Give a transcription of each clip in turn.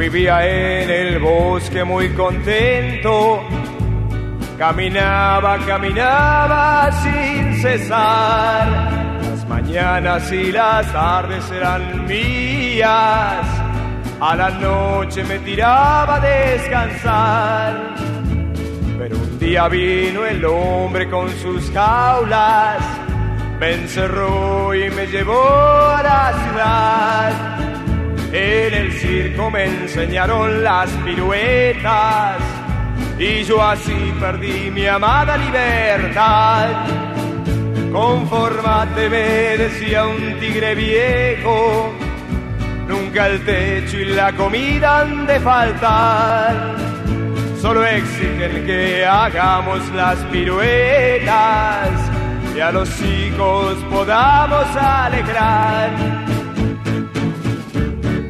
vivía en el bosque muy contento. Caminaba, caminaba sin cesar. Las mañanas y las tardes eran mías. A la noche me tiraba a descansar. Pero un día vino el hombre con sus jaulas, me encerró y me llevó a la ciudad. En el circo me enseñaron las piruetas y yo así perdí mi amada libertad. Confórmate, me decía un tigre viejo, nunca el techo y la comida han de faltar. Solo exigen que hagamos las piruetas y a los chicos podamos alegrar.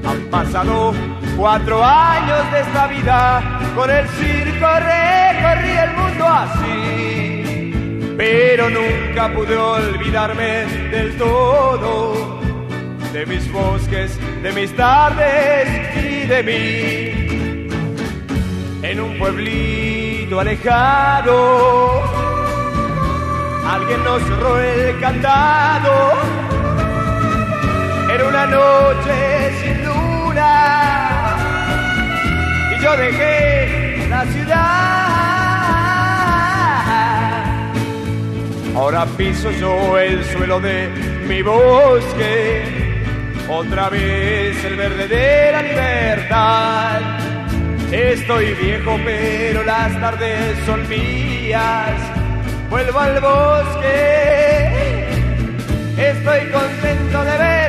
Han pasado 4 años de esta vida, con el circo recorrí el mundo así, pero nunca pude olvidarme del todo, de mis bosques, de mis tardes y de mí. En un pueblito alejado, alguien nos cerró el candado. Era una noche sin luna y yo dejé la ciudad. Ahora piso yo el suelo de mi bosque, otra vez el verde de la libertad. Estoy viejo pero las tardes son mías, vuelvo al bosque, estoy contento de ver.